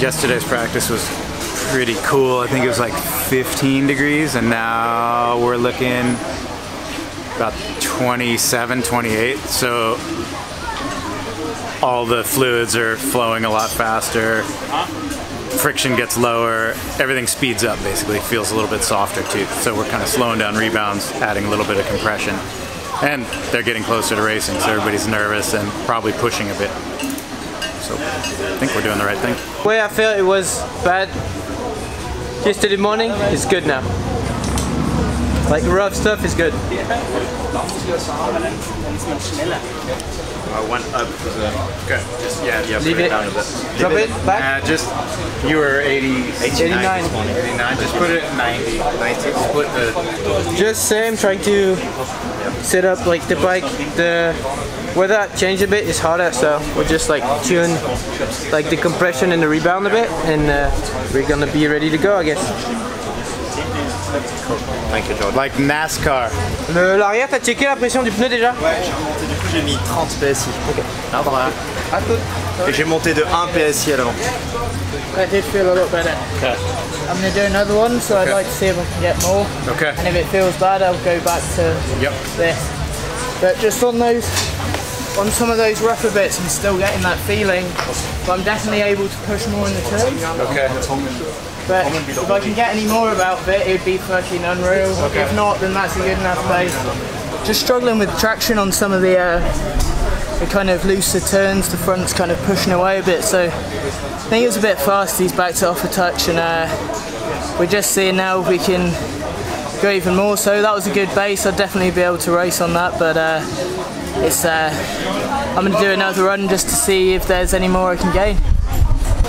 Yesterday's practice was pretty cool. I think it was like 15 degrees and now we're looking about 27, 28. So all the fluids are flowing a lot faster. Friction gets lower. Everything speeds up basically. Feels a little bit softer too. So we're kind of slowing down rebounds, adding a little bit of compression. And they're getting closer to racing, so everybody's nervous and probably pushing a bit. So I think we're doing the right thing. The way I felt it was bad yesterday morning, it's good now. Like rough stuff is good. I went up to the, Drop it back? Just, you were 89 this morning. 89, just put it at 90. 90, put the... Just same, trying to set up like the bike, whether that change a bit is harder, so we'll just like tune like the compression and the rebound a bit, and we're gonna be ready to go, I guess. Thank you, Jordi. Like NASCAR. L'arrière, t'as checké la pression du pneu déjà? Ouais, du coup j'ai mis 30 PSI. Okay. Ah, voilà. Et j'ai monté de 1 PSI à l'avant. That did feel a lot better. Okay. I'm going to do another one, so I'd like to see if I can get more. Okay. And if it feels bad, I'll go back to this. But just on those, on some of those rougher bits, I'm still getting that feeling, but I'm definitely able to push more in the turns. Okay. But if I can get any more about it, it'd be fucking unreal. Okay. If not, then that's a good enough place. Just struggling with traction on some of the kind of looser turns. The front's kind of pushing away a bit, so I think it was a bit fast. These backs are off a touch, and we're just seeing now if we can go even more. So that was a good base. I'd definitely be able to race on that, but it's. I'm going to do another run just to see if there's any more I can gain.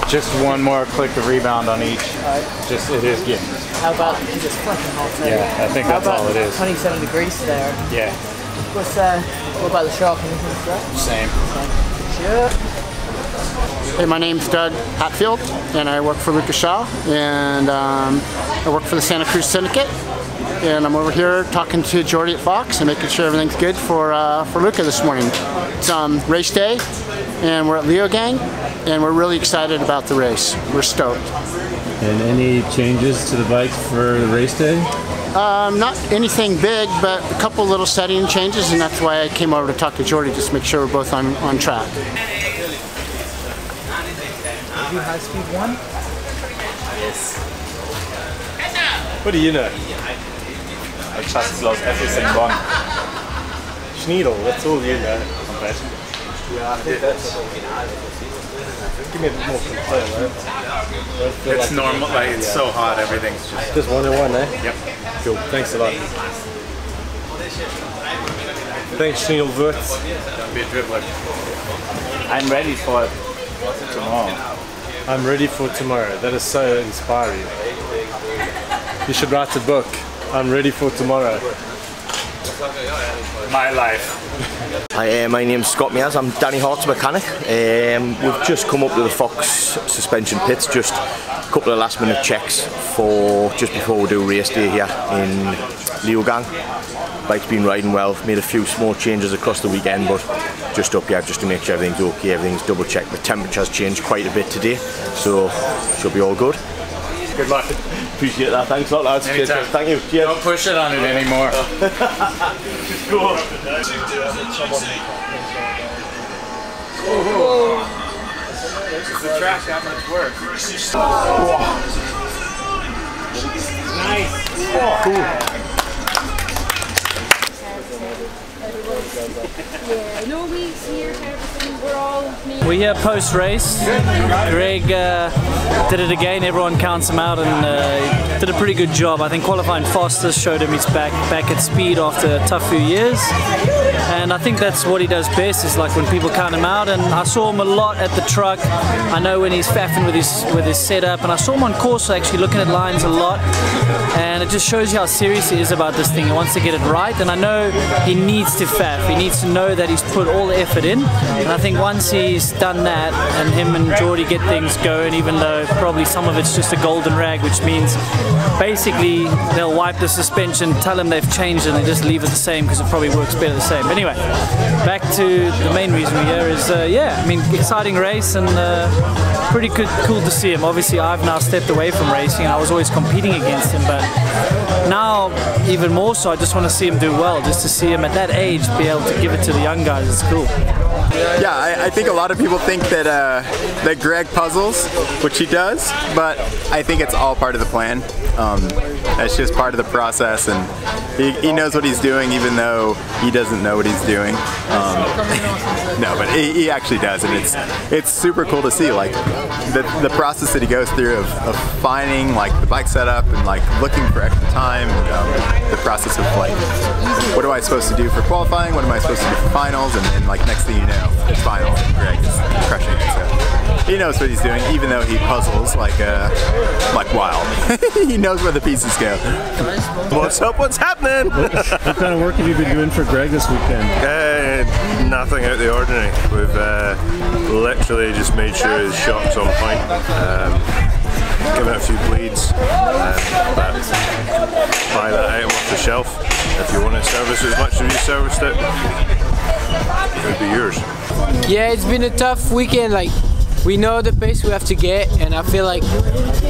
Just one more click of rebound on each. Just it is getting. How about because it's fucking hot today? Yeah, I think that's all it is. 27 degrees there. Yeah. What's what about the shop? Same. Sure. Hey, my name's Doug Hatfield, and I work for Luca Shaw, and I work for the Santa Cruz Syndicate, and I'm over here talking to Jordi at Fox and making sure everything's good for Luca this morning. It's race day, and we're at Leogang, and we're really excited about the race. We're stoked. And any changes to the bike for the race day? Not anything big, but a couple little setting changes, and that's why I came over to talk to Jordi, just to make sure we're both on track. Did you high speed one? Yes. What do you know? I just lost everything wrong. Schneedel, that's all you know. Yeah, I think that's give me a bit more control, right? It's like normal, like it's so hot, everything's just one on one, eh? Yep. Cool. Thanks a lot. Thanks, Neil Wurt. Don't be a dribbler. I'm ready for tomorrow. I'm ready for tomorrow. That is so inspiring. You should write a book. I'm ready for tomorrow. My life. Hi, my name's Scott Mias. I'm Danny Hart's mechanic. We've just come up to the Fox suspension pits, just a couple of last minute checks for just before we do race day here in Leogang. Bike's been riding well, made a few small changes across the weekend, but just up here just to make sure everything's okay, everything's double checked. The temperature's changed quite a bit today, so should be all good. Good luck. Appreciate that. Thanks a lot, lads. Cheers. Thank you. Cheers. Don't push it on it anymore. Just go on. Whoa. The track that much work. Nice. Cool. We're here post-race. Greg did it again, everyone counts him out, and did a pretty good job. I think qualifying fastest showed him he's back at speed after a tough few years, and I think that's what he does best, is like when people count him out. And I saw him a lot at the truck. I know when he's faffing with his setup, and I saw him on course actually looking at lines a lot, and it just shows you how serious he is about this thing. He wants to get it right, and I know he needs to faff. He needs to know that he's put all the effort in, and I think once he's done that, and him and Jordi get things going, even though probably some of it's just a golden rag, which means basically they'll wipe the suspension, tell them they've changed it, and they just leave it the same because it probably works better the same. But anyway, back to the main reason we're here is, yeah, I mean, exciting race and pretty good, cool to see him. Obviously, I've now stepped away from racing. I was always competing against him, but now even more so, I just want to see him do well, just to see him at that age be able to give it to the young guys. It's cool. Yeah, I think a lot of people think that that Greg puzzles, which he does, but I think it's all part of the plan. That's just part of the process, and he knows what he's doing, even though he doesn't know what he's doing. No, but he actually does, and it's super cool to see, like the process that he goes through of finding like the bike setup and like looking for extra time. And, the process of like, what am I supposed to do for qualifying? What am I supposed to do for finals? And then like next thing you know, it's final. Greg is crushing it. So he knows what he's doing, even though he puzzles like wild. He knows where the pieces go. What's up? What's happening? What kind of work have you been doing for Greg this weekend? Nothing out of the ordinary. We've literally just made sure his shot's on point. Give out a few bleeds, buy that item off the shelf. If you want to service as much as you serviced it, it would be yours. Yeah, it's been a tough weekend. Like, we know the pace we have to get, and I feel like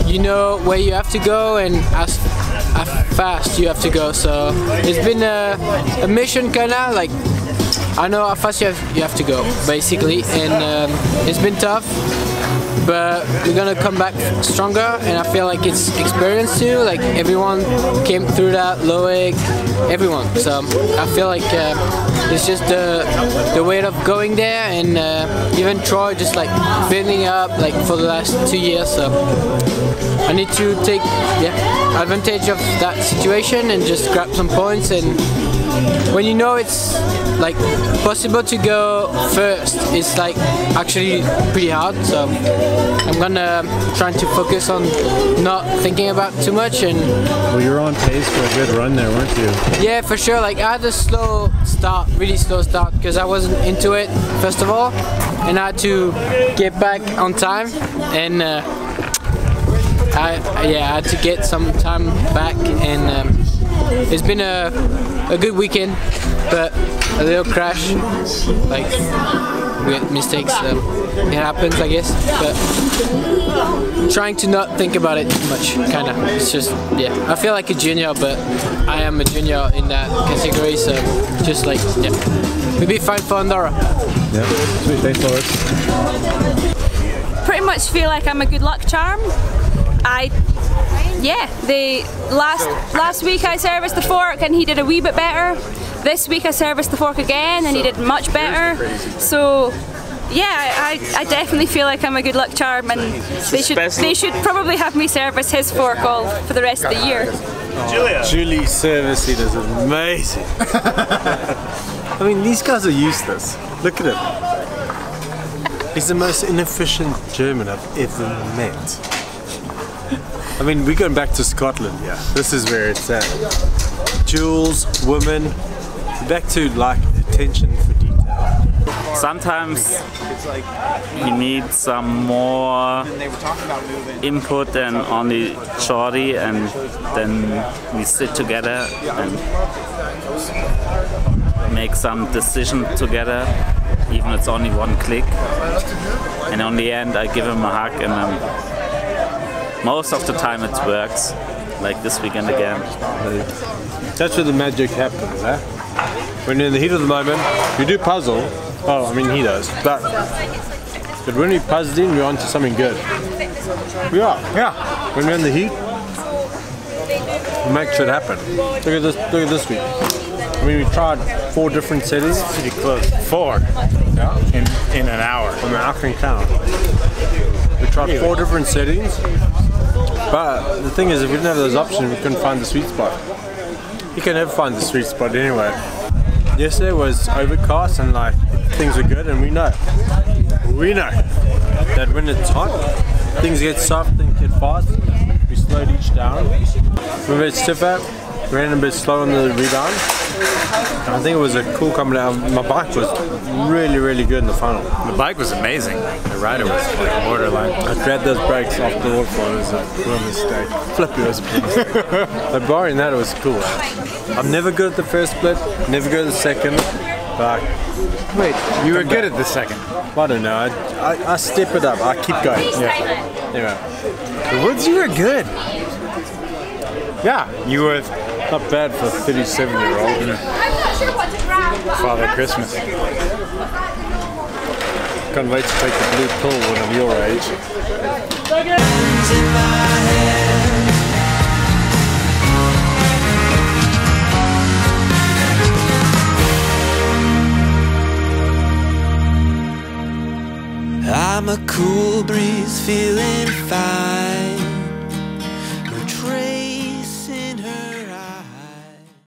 you know where you have to go and how fast you have to go. So it's been a mission kind of like, I know how fast you have to go, basically, and it's been tough, but we're gonna come back stronger, and I feel like it's experience too, like everyone came through that, Loic, everyone, so I feel like it's just the way of going there, and even Troy just like building up like for the last 2 years, so I need to take advantage of that situation and just grab some points, and when you know it's like possible to go first, it's like actually pretty hard, so I'm gonna try to focus on not thinking about too much. And well, you were on pace for a good run there, weren't you? Yeah, for sure. Like, I had a slow start, really slow start, because I wasn't into it first of all, and I had to get back on time, and I had to get some time back, and it's been a good weekend, but a little crash, like weird mistakes, it happens I guess, but trying to not think about it too much, kind of, it's just, yeah, I feel like a junior, but I am a junior in that category, so just like, yeah, we'll be fine for Andorra. Yeah, sweet, thanks Lawrence. Pretty much feel like I'm a good luck charm. Yeah, the last week I serviced the fork and he did a wee bit better. This week I serviced the fork again and he did much better. So yeah, I definitely feel like I'm a good luck charm, and they should probably have me service his fork all for the rest of the year. Julie's servicing is amazing. I mean, these guys are useless. Look at him. He's the most inefficient German I've ever met. I mean, we're going back to Scotland, yeah. This is where it's at. Jewels, women, back to like attention for detail. Sometimes he needs some more input than only Jordi, and then we sit together and make some decision together, even if it's only one click. And on the end, I give him a hug, and I'm most of the time it works, like this weekend again. That's where the magic happens, eh? When you're in the heat of the moment, you do puzzle. Oh, I mean he does, but when we puzzle in, we're onto something good. We are, yeah. When we're in the heat, we make shit happen. Look at this week. I mean, we tried 4 different settings. Pretty close. 4? Yeah. In an hour. I mean, I can count. We tried 4 different settings. But the thing is, if we didn't have those options, we couldn't find the sweet spot. You can never find the sweet spot anyway. Yesterday was overcast and like things were good, and we know that when it's hot, things get soft, things get fast. We slowed each down. We're a bit stiffer, ran a bit slow on the rebound. I think it was a cool coming out. My bike was really, really good in the final. The bike was amazing. The rider was like borderline. I grabbed those brakes off the water floor. It was a real mistake. Flippy was a big mistake. But barring that, it was cool. I'm never good at the first split, never good at the second. But wait, you were good at the second? I don't know. I step it up. I keep going. Yeah. Anyway. The woods, you were good. Yeah, you were not bad for a 37-year-old. You know. Father Christmas. Can't wait to take the blue pill when I'm your age. I'm a cool breeze, feeling fine.